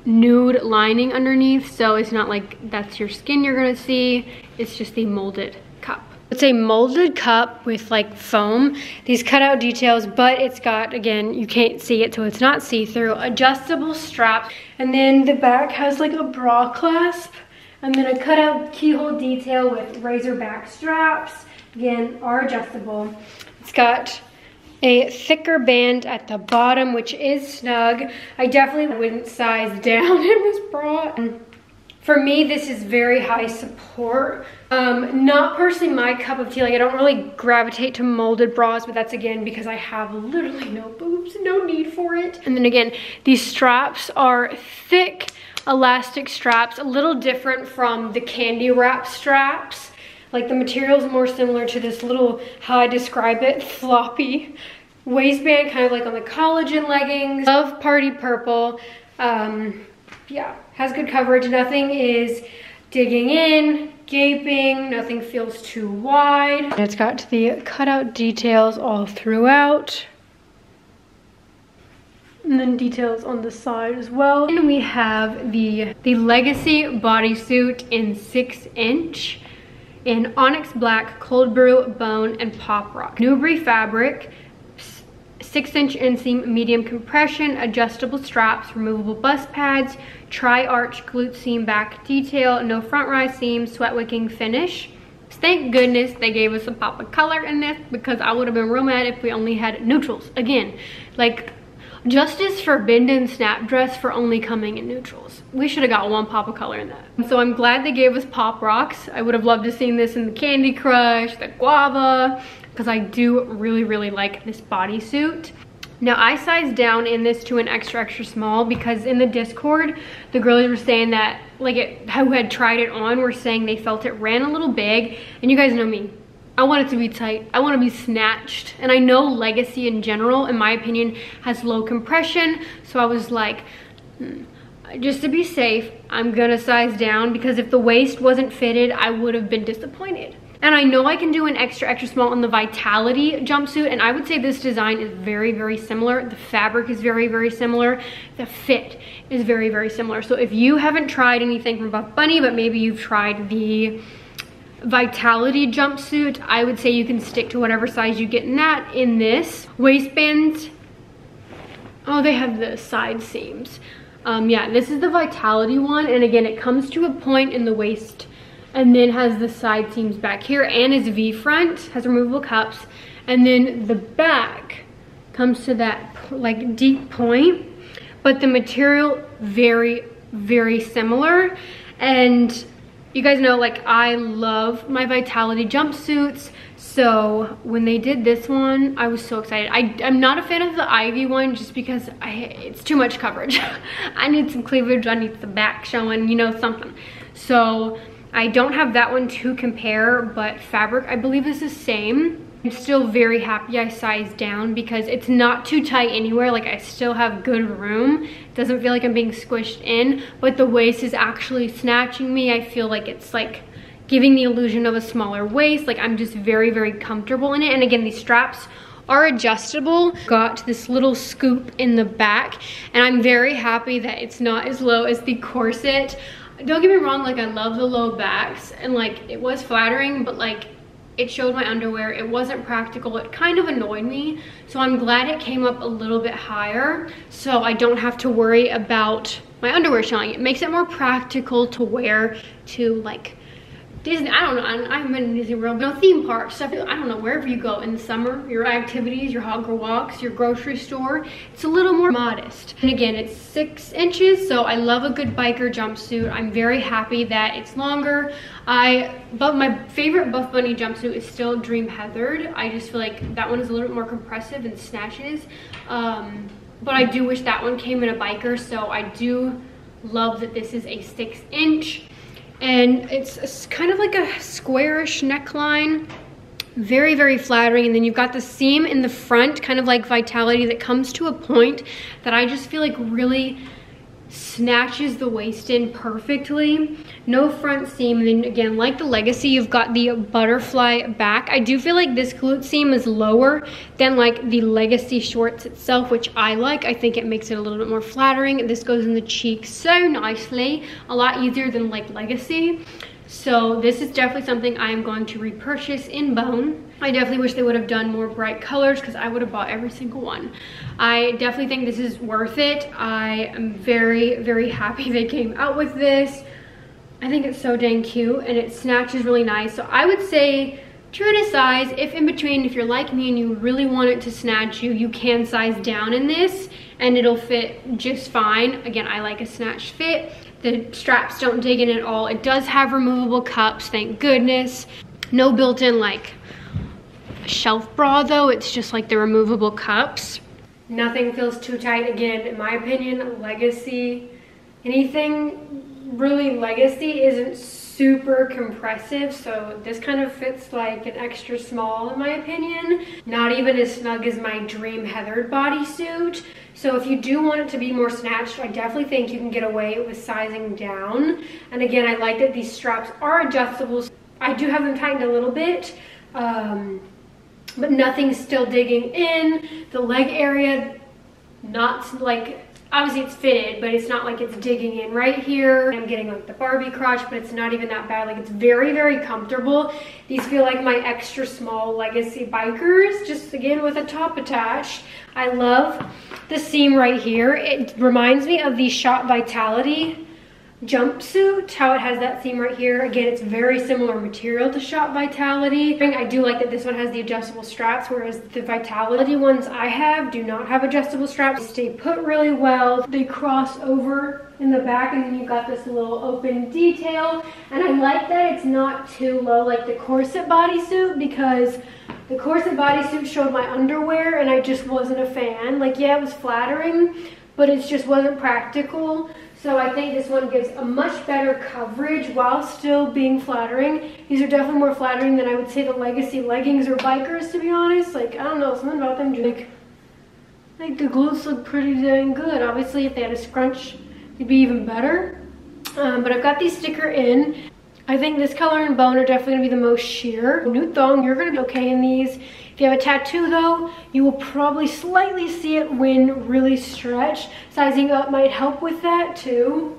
nude lining underneath, so it's not like that's your skin you're gonna see, it's just the molded cup. It's a molded cup with like foam, these cutout details, but it's got, again, you can't see it, so it's not see-through, adjustable straps, and then the back has like a bra clasp, and then a cutout keyhole detail with razor back straps, again, are adjustable. It's got a thicker band at the bottom, which is snug. I definitely wouldn't size down in this bra. For me, this is very high support. Um, not personally my cup of tea. Like, I don't really gravitate to molded bras, but that's again because I have literally no boobs, no need for it. And then again, these straps are thick elastic straps, a little different from the candy wrap straps. Like the material's more similar to this little, how I describe it, floppy waistband, kind of like on the collagen leggings. Love Party Purple. Um, yeah, has good coverage. Nothing is digging in, gaping, nothing feels too wide. And it's got the cutout details all throughout, and then details on the side as well. And we have the the Legacy bodysuit in six inch in Onyx Black, Cold Brew, Bone, and Pop Rock. Nubre fabric, six inch inseam, medium compression, adjustable straps, removable bust pads, tri-arch glute seam back detail, no front rise seam, sweat wicking finish. Thank goodness they gave us a pop of color in this, because I would have been real mad if we only had neutrals. Again, like Justice for Bindin snap dress for only coming in neutrals. We should have got one pop of color in that. So I'm glad they gave us Pop Rocks. I would have loved to have seen this in the Candy Crush, the Guava, because I do really, really like this bodysuit. Now I sized down in this to an extra extra small because in the Discord, the girlies were saying that, like, it, who had tried it on were saying they felt it ran a little big. And you guys know me. I want it to be tight. I want to be snatched. And I know Legacy in general, in my opinion, has low compression. So I was like, hmm. Just to be safe, I'm gonna size down because if the waist wasn't fitted, I would have been disappointed. And I know I can do an extra extra small in the Vitality jumpsuit, and I would say this design is very, very similar. The fabric is very, very similar. The fit is very, very similar. So if you haven't tried anything from Buff Bunny, but maybe you've tried the Vitality jumpsuit, I would say you can stick to whatever size you get in that. In this waistband, oh, they have the side seams. Um, yeah, this is the Vitality one, and again, it comes to a point in the waist and then has the side seams back here and is V-front, has removable cups. And then the back comes to that like deep point, but the material very, very similar. And you guys know, like, I love my Vitality jumpsuits. So when they did this one, I was so excited. I, I'm not a fan of the Ivy one just because I, it's too much coverage. I need some cleavage, I need the back showing, you know, something. So I don't have that one to compare, but fabric, I believe, is the same. I'm still very happy I sized down because it's not too tight anywhere. Like, I still have good room. It doesn't feel like I'm being squished in, but the waist is actually snatching me. I feel like it's like giving the illusion of a smaller waist. Like, I'm just very, very comfortable in it. And again, these straps are adjustable. Got this little scoop in the back, and I'm very happy that it's not as low as the corset. Don't get me wrong, like, I love the low backs, and like, it was flattering, but like, it showed my underwear. It wasn't practical. It kind of annoyed me. So I'm glad it came up a little bit higher, so I don't have to worry about my underwear showing. It makes it more practical to wear to, like, Disney. I don't know. I haven't been in Disney World, but no, theme park stuff. I don't know, wherever you go in the summer, your activities, your hot girl walks, your grocery store. It's a little more modest. And again, it's six inches, so I love a good biker jumpsuit. I'm very happy that it's longer. I, but my favorite Buff Bunny jumpsuit is still Dream Heathered. I just feel like that one is a little bit more compressive and snatches. Um, but I do wish that one came in a biker, so I do love that this is a six inch. And it's kind of like a squarish neckline, very, very flattering. And then you've got the seam in the front, kind of like Vitality, that comes to a point that I just feel like really snatches the waist in perfectly. No front seam. And then again, like the Legacy, you've got the butterfly back. I do feel like this glute seam is lower than like the Legacy shorts itself, which I like. I think it makes it a little bit more flattering. This goes in the cheek so nicely, a lot easier than like Legacy. So this is definitely something I am going to repurchase in bone. I definitely wish they would have done more bright colors because I would have bought every single one. I definitely think this is worth it. I am very, very happy they came out with this. I think it's so dang cute, and it snatches really nice. So I would say true to size. If in between, if you're like me and you really want it to snatch you, you can size down in this and it'll fit just fine. Again, I like a snatch fit. The straps don't dig in at all. It does have removable cups, thank goodness. No built-in like shelf bra though. It's just like the removable cups. Nothing feels too tight. Again, in my opinion, Legacy, anything really Legacy isn't super compressive. So this kind of fits like an extra small in my opinion. Not even as snug as my Dream Heathered bodysuit. So if you do want it to be more snatched, I definitely think you can get away with sizing down. And again, I like that these straps are adjustable. I do have them tightened a little bit, um, but nothing's still digging in. The leg area, not like, obviously it's fitted, but it's not like it's digging in right here. I'm getting like the Barbie crotch, but it's not even that bad. Like, it's very, very comfortable. These feel like my extra small Legacy bikers, just again with a top attached. I love the seam right here. It reminds me of the Shop Vitality jumpsuit, how it has that seam right here. Again, it's very similar material to Shop Vitality. I do like that this one has the adjustable straps, whereas the Vitality ones I have do not have adjustable straps. They stay put really well. They cross over in the back, and then you've got this little open detail. And I like that it's not too low like the corset bodysuit, because the corset bodysuit showed my underwear and I just wasn't a fan. Like, yeah, it was flattering, but it just wasn't practical. So I think this one gives a much better coverage while still being flattering. These are definitely more flattering than I would say the Legacy leggings or bikers, to be honest. Like, I don't know, something about them, like, like the glutes look pretty dang good. Obviously, if they had a scrunch, it'd be even better. Um, but I've got these sticker in. I think this color and bone are definitely gonna be the most sheer. New thong, you're gonna be okay in these. If you have a tattoo though, you will probably slightly see it when really stretched. Sizing up might help with that too.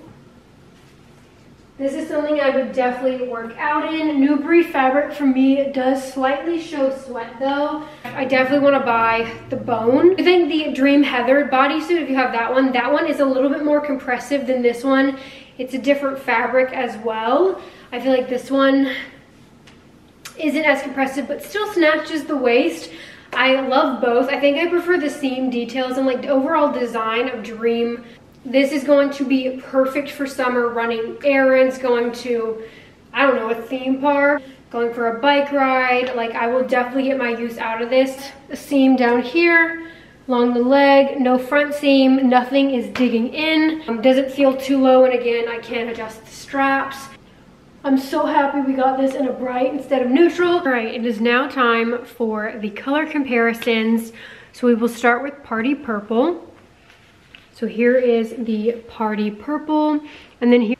This is something I would definitely work out in. Nubre fabric for me, it does slightly show sweat though. I definitely wanna buy the bone. I think the Dream Heather bodysuit, if you have that one, that one is a little bit more compressive than this one. It's a different fabric as well. I feel like this one isn't as compressive, but still snatches the waist. I love both. I think I prefer the seam details and like the overall design of Dream. This is going to be perfect for summer, running errands, going to, I don't know, a theme park, going for a bike ride. Like, I will definitely get my use out of this. The seam down here, along the leg, no front seam, nothing is digging in. Um, doesn't feel too low, and again, I can adjust the straps. I'm so happy we got this in a bright instead of neutral. All right, it is now time for the color comparisons. So we will start with Party Purple. So here is the Party Purple, and then here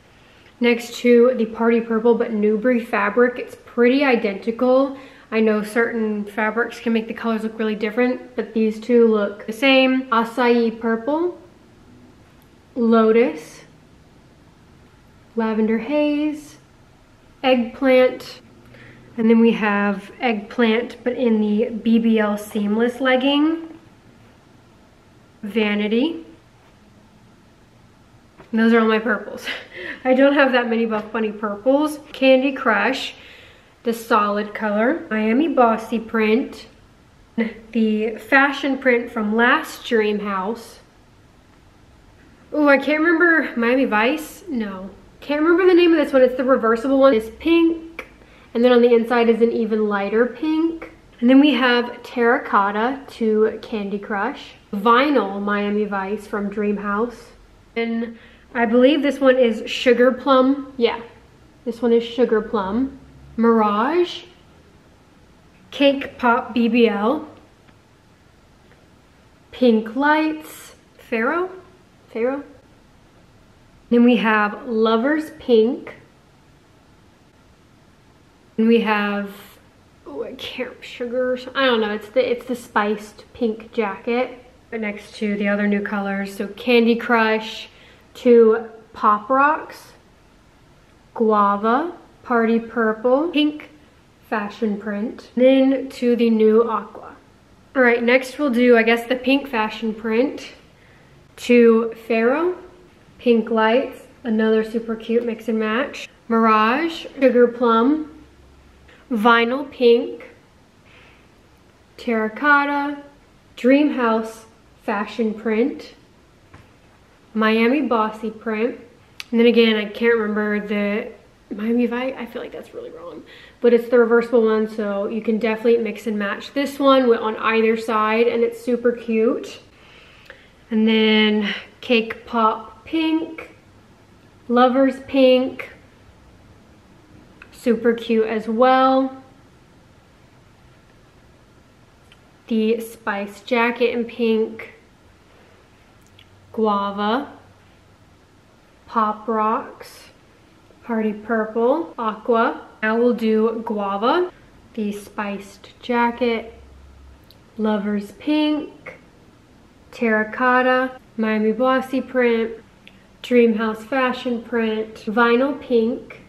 next to the Party Purple but Nubre fabric. It's pretty identical. I know certain fabrics can make the colors look really different, but these two look the same. Acai Purple, Lotus, Lavender Haze, Eggplant, and then we have Eggplant but in the B B L seamless legging, Vanity, and those are all my purples. I don't have that many Buff Bunny purples. Candy Crush, the solid color, Miami Bossy print, the fashion print from last Dream House. Oh, I can't remember. Miami Vice? No. Can't remember the name of this one. It's the reversible one. It's pink, and then on the inside is an even lighter pink. And then we have Terracotta to Candy Crush, Vinyl Miami Vice from Dream House, and I believe this one is Sugar Plum. Yeah, this one is Sugar Plum. Mirage, Cake Pop B B L, Pink Lights, Pharaoh, Pharaoh. Then we have Lover's Pink. And we have, oh, I can't, sugar, I don't know, it's the, it's the spiced pink jacket. But next to the other new colors, so Candy Crush to Pop Rocks, Guava, Party Purple, Pink Fashion print, then to the new Aqua. All right, next we'll do, I guess, the Pink Fashion print to Pharaoh, Pink Lights, another super cute mix and match, Mirage, Sugar Plum, Vinyl Pink, Terracotta, Dream House Fashion print, Miami Bossy print, and then again, I can't remember the Miami Vice. I feel like that's really wrong, but it's the reversible one, so you can definitely mix and match this one on either side, and it's super cute. And then Cake Pop Pink, Lover's Pink, super cute as well, the Spice Jacket in pink, Guava, Pop Rocks, Party Purple, Aqua. Now we'll do Guava, the Spiced Jacket, Lover's Pink, Terracotta, Miami Bossy print, Dream House Fashion print, Vinyl Pink,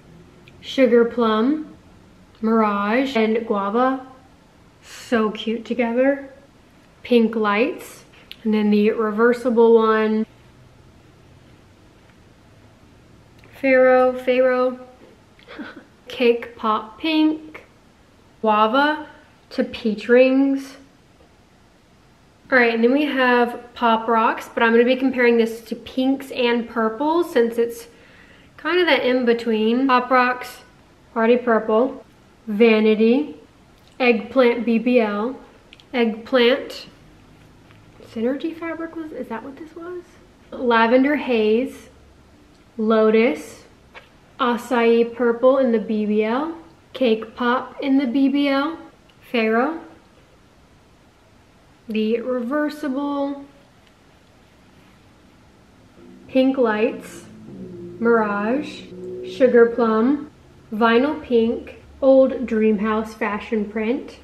Sugar Plum, Mirage, and Guava. So cute together. Pink Lights, and then the reversible one, Pharaoh, Pharaoh, Cake Pop Pink, Guava to Peach Rings. All right, and then we have Pop Rocks, but I'm gonna be comparing this to pinks and purples since it's kind of that in-between. Pop Rocks, Party Purple, Vanity, Eggplant B B L, Eggplant, Synergy Fabric was, is that what this was? Lavender Haze, Lotus, Acai Purple in the B B L, Cake Pop in the B B L, Pharaoh, the Reversible, Pink Lights, Mirage, Sugar Plum, Vinyl Pink, Old Dreamhouse Fashion Print,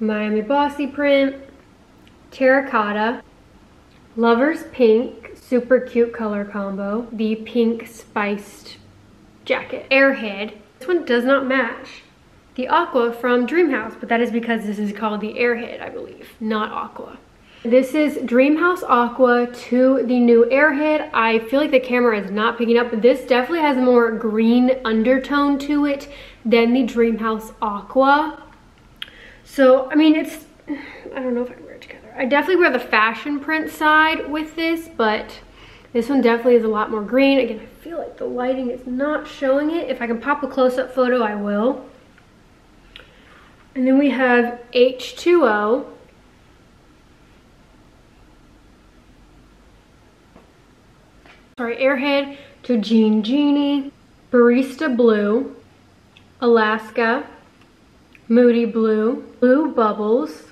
Miami Bossy Print, Terracotta, Lover's Pink, super cute color combo, the Pink Spiced Jacket, Airhead. This one does not match the Aqua from Dreamhouse, but that is because this is called the Airhead, I believe, not Aqua. This is Dreamhouse Aqua to the new Airhead. I feel like the camera is not picking up, but this definitely has a more green undertone to it than the Dreamhouse Aqua. So, I mean, it's, I don't know if I wear it together. I definitely wear the fashion print side with this, but this one definitely is a lot more green. Again, I feel like the lighting is not showing it. If I can pop a close-up photo, I will. And then we have H two O. Sorry, Airhead to Jean Genie, Barista Blue, Alaska, Moody Blue, Blue Bubbles,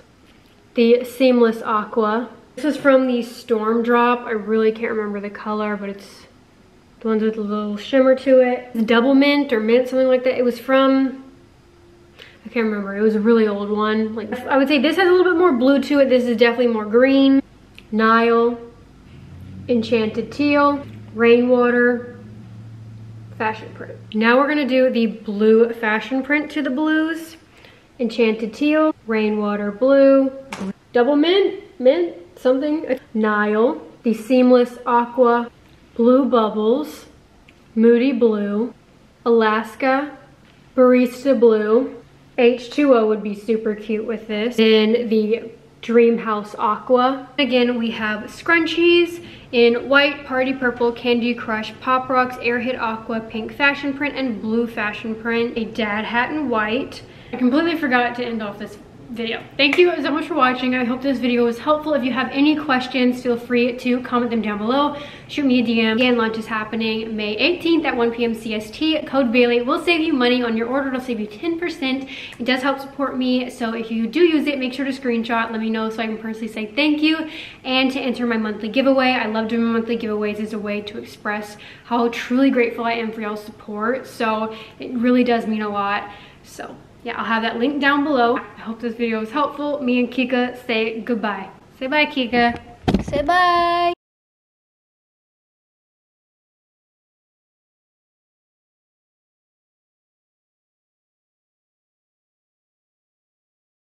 the Seamless Aqua. This is from the Storm Drop. I really can't remember the color, but it's the ones with a little shimmer to it. Double Mint or Mint, something like that. It was from, I can't remember. It was a really old one. Like, I would say this has a little bit more blue to it. This is definitely more green. Nile, Enchanted Teal, Rainwater, Fashion Print. Now we're gonna do the blue fashion print to the blues. Enchanted Teal, Rainwater Blue, Double Mint, Mint, something. Nile, the Seamless Aqua, Blue Bubbles, Moody Blue, Alaska, Barista Blue. H two O would be super cute with this. Then the Dreamhouse Aqua. Again, we have scrunchies in white, Party Purple, Candy Crush, Pop Rocks, Airhead Aqua, Pink Fashion Print, and Blue Fashion Print. A dad hat in white. I completely forgot to end off this video. Thank you so much for watching. I hope this video was helpful. If you have any questions, feel free to comment them down below. Shoot me a D M. Again, launch is happening May eighteenth at one p m C S T. Code Bailey will save you money on your order. It'll save you ten percent. It does help support me, so if you do use it, make sure to screenshot, let me know so I can personally say thank you, and to enter my monthly giveaway. I love doing monthly giveaways as a way to express how truly grateful I am for y'all's support, so it really does mean a lot. So yeah, I'll have that link down below. I hope this video was helpful. Me and Kika say goodbye. Say bye, Kika. Say bye.